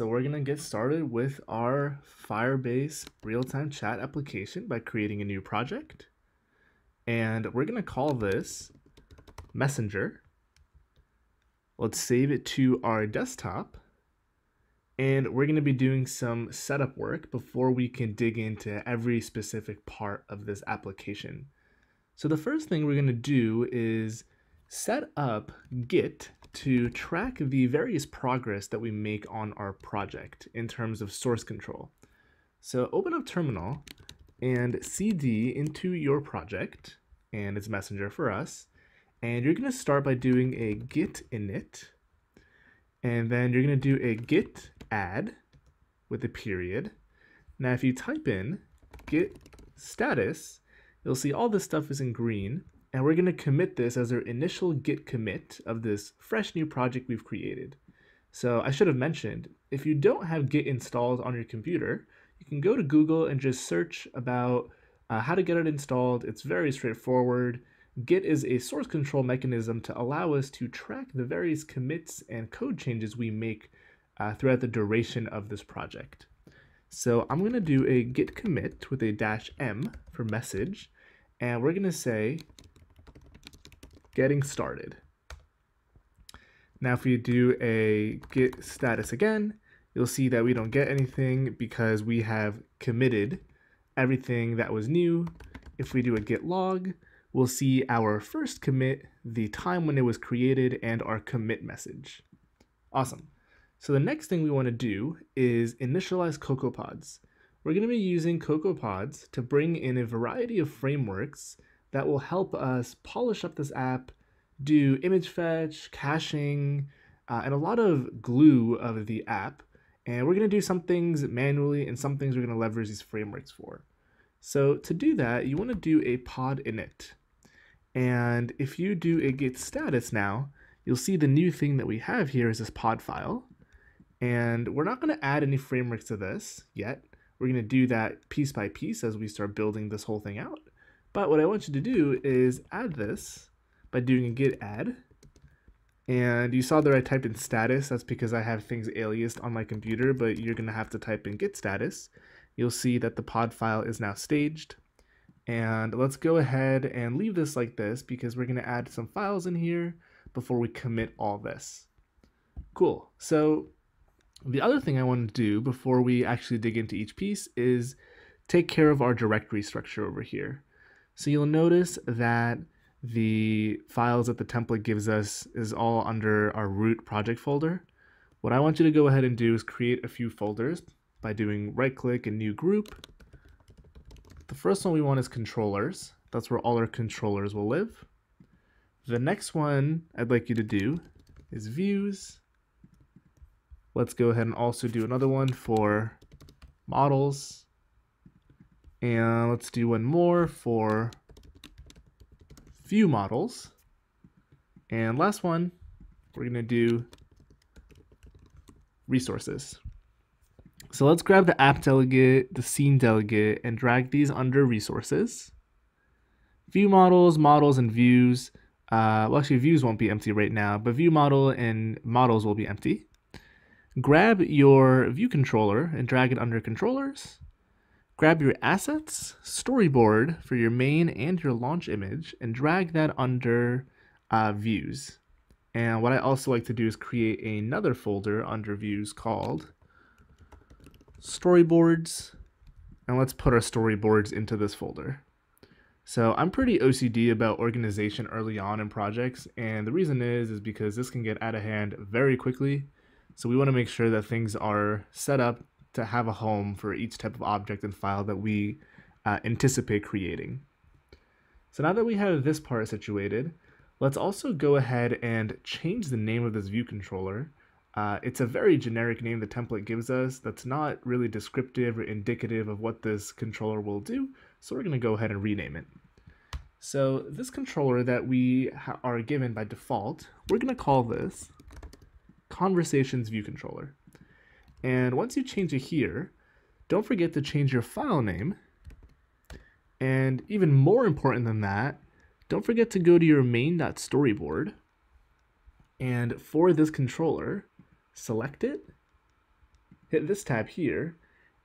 so we're going to get started with our Firebase real-time chat application by creating a new project. And we're going to call this Messenger. Let's save it to our desktop. And we're going to be doing some setup work before we can dig into every specific part of this application. So the first thing we're going to do is set up Git to track the various progress that we make on our project in terms of source control. So open up Terminal and CD into your project, and it's Messenger for us. And you're going to start by doing a git init, and then you're going to do a git add with a period. Now, if you type in git status, you'll see all this stuff is in green, and we're going to commit this as our initial git commit of this fresh new project we've created. So I should have mentioned, if you don't have Git installed on your computer, you can go to Google and just search about how to get it installed. It's very straightforward. Git is a source control mechanism to allow us to track the various commits and code changes we make throughout the duration of this project. So I'm going to do a git commit with a -m for message, and we're going to say getting started. Now if we do a git status again, you'll see that we don't get anything because we have committed everything that was new. If we do a git log, we'll see our first commit, the time when it was created, and our commit message. Awesome. So the next thing we want to do is initialize CocoaPods. We're going to be using CocoaPods to bring in a variety of frameworks that will help us polish up this app, do image fetch, caching, and a lot of glue of the app. And we're going to do some things manually and some things we're going to leverage these frameworks for. So to do that, you want to do a pod init. And if you do a git status now, you'll see the new thing that we have here is this pod file. And we're not going to add any frameworks to this yet. We're going to do that piece by piece as we start building this whole thing out. But what I want you to do is add this by doing a git add. And you saw that I typed in status. That's because I have things aliased on my computer, but you're going to have to type in git status. You'll see that the pod file is now staged. And let's go ahead and leave this like this because we're going to add some files in here before we commit all this. Cool. So the other thing I want to do before we actually dig into each piece is take care of our directory structure over here. So you'll notice that the files that the template gives us is all under our root project folder. What I want you to go ahead and do is create a few folders by doing right click and new group. The first one we want is controllers. That's where all our controllers will live. The next one I'd like you to do is views. Let's go ahead and also do another one for models. And let's do one more for view models. And last one, we're going to do resources. So let's grab the app delegate, the scene delegate, and drag these under resources. View models, models, and views. Well, actually, views won't be empty right now, but view model and models will be empty. Grab your view controller and drag it under controllers. Grab your assets, storyboard for your main and your launch image, and drag that under views. And what I also like to do is create another folder under views called storyboards, and let's put our storyboards into this folder. So I'm pretty OCD about organization early on in projects, and the reason is because this can get out of hand very quickly. So we want to make sure that things are set up to have a home for each type of object and file that we anticipate creating. So now that we have this part situated, let's also go ahead and change the name of this view controller. It's a very generic name the template gives us that's not really descriptive or indicative of what this controller will do, so we're going to go ahead and rename it. So this controller that we are given by default, we're going to call this Conversations View Controller. And once you change it here, don't forget to change your file name. And even more important than that, don't forget to go to your main.storyboard. And for this controller, select it, hit this tab here,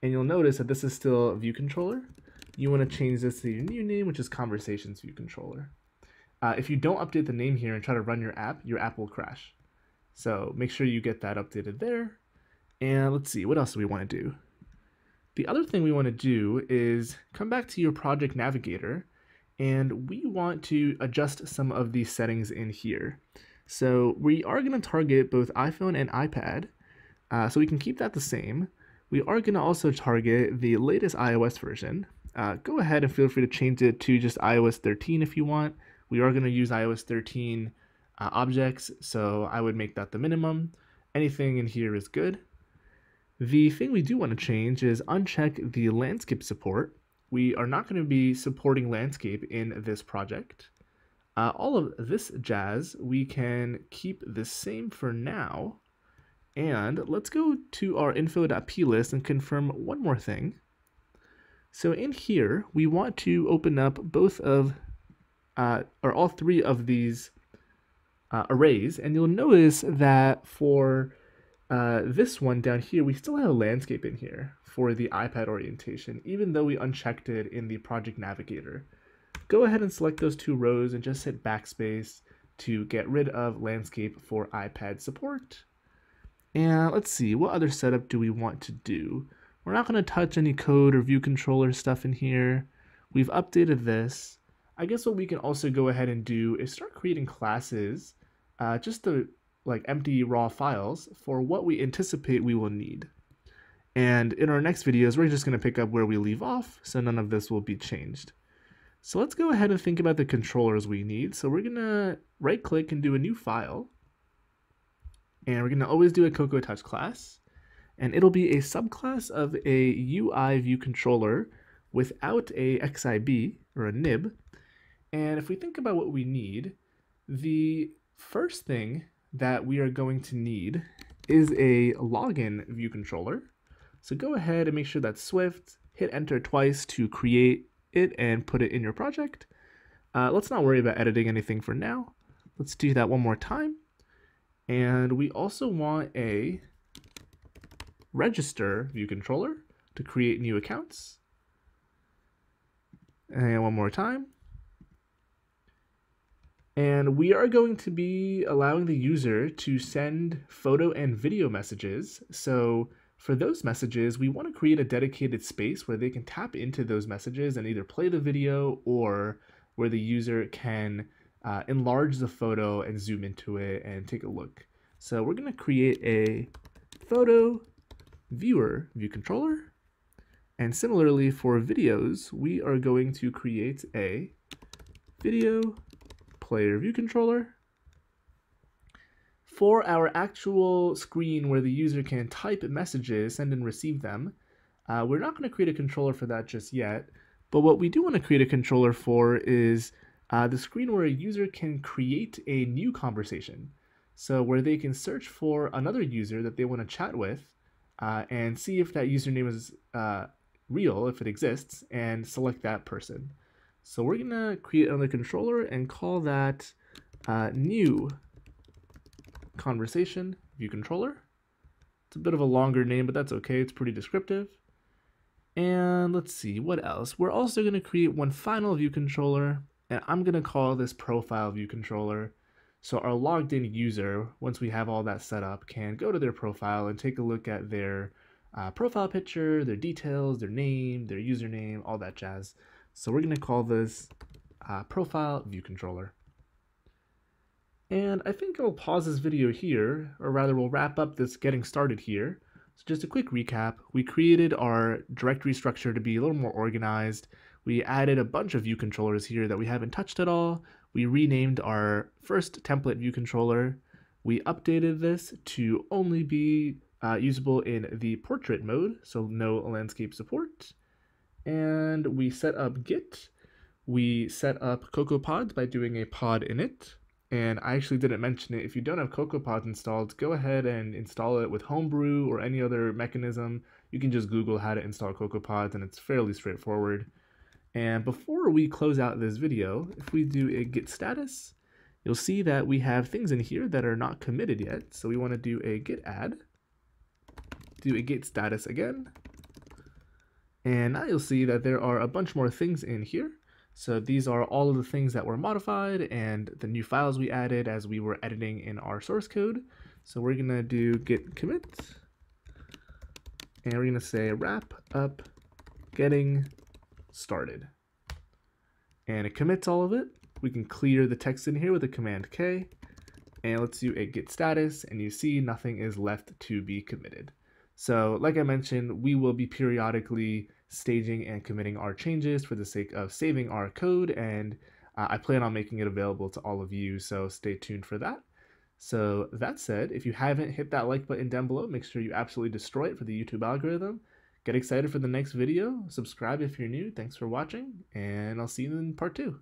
and you'll notice that this is still View Controller. You want to change this to your new name, which is Conversations View Controller. If you don't update the name here and try to run your app will crash. So make sure you get that updated there. And let's see, what else do we want to do? The other thing we want to do is come back to your project navigator, and we want to adjust some of these settings in here. So we are going to target both iPhone and iPad, so we can keep that the same. We are going to also target the latest iOS version. Go ahead and feel free to change it to just iOS 13 if you want. We are going to use iOS 13 objects, so I would make that the minimum. Anything in here is good. The thing we do want to change is uncheck the landscape support. We are not going to be supporting landscape in this project. All of this jazz, we can keep the same for now. And let's go to our info.plist and confirm one more thing. So in here, we want to open up both of, or all three of these arrays. And you'll notice that for this one down here, we still have a landscape in here for the iPad orientation, even though we unchecked it in the project navigator. Go ahead and select those two rows and just hit backspace to get rid of landscape for iPad support. And let's see, what other setup do we want to do? We're not going to touch any code or view controller stuff in here. We've updated this. I guess what we can also go ahead and do is start creating classes just to like empty raw files for what we anticipate we will need. And in our next videos, we're just going to pick up where we leave off, so none of this will be changed. So let's go ahead and think about the controllers we need. So we're going to right click and do a new file. And we're going to always do a Cocoa Touch class. And it'll be a subclass of a UI view controller without a XIB or a nib. And if we think about what we need, the first thing that we are going to need is a login view controller. So go ahead and make sure that's Swift, hit enter twice to create it and put it in your project. Let's not worry about editing anything for now. Let's do that one more time. And we also want a register view controller to create new accounts. And one more time. And we are going to be allowing the user to send photo and video messages. So for those messages, we want to create a dedicated space where they can tap into those messages and either play the video or where the user can enlarge the photo and zoom into it and take a look. So we're going to create a photo viewer view controller. And similarly for videos, we are going to create a video player view controller. For our actual screen where the user can type messages, send and receive them, we're not going to create a controller for that just yet, but what we do want to create a controller for is the screen where a user can create a new conversation. So where they can search for another user that they want to chat with and see if that username is real, if it exists, and select that person. So we're going to create another controller and call that new Conversation View Controller. It's a bit of a longer name, but that's okay. It's pretty descriptive. And let's see what else. We're also going to create one final view controller, and I'm going to call this Profile View Controller. So our logged in user, once we have all that set up, can go to their profile and take a look at their profile picture, their details, their name, their username, all that jazz. So we're going to call this Profile View Controller. And I think I'll pause this video here, or rather we'll wrap up this getting started here. So just a quick recap, we created our directory structure to be a little more organized. We added a bunch of view controllers here that we haven't touched at all. We renamed our first template view controller. We updated this to only be usable in the portrait mode, so no landscape support. And we set up Git. We set up CocoaPods by doing a pod init. And I actually didn't mention it. If you don't have CocoaPods installed, go ahead and install it with Homebrew or any other mechanism. You can just Google how to install CocoaPods and it's fairly straightforward. And before we close out this video, if we do a git status, you'll see that we have things in here that are not committed yet. So we want to do a git add do a git status again. And now you'll see that there are a bunch more things in here. So these are all of the things that were modified and the new files we added as we were editing in our source code. So we're gonna do git commit, and we're gonna say wrap up getting started. And it commits all of it. We can clear the text in here with a command K, and let's do a git status, and you see nothing is left to be committed. So like I mentioned, we will be periodically staging and committing our changes for the sake of saving our code, and I plan on making it available to all of you, so stay tuned for that. So that said, if you haven't hit that like button down below, make sure you absolutely destroy it for the YouTube algorithm. Get excited for the next video, subscribe if you're new, thanks for watching, and I'll see you in part 2.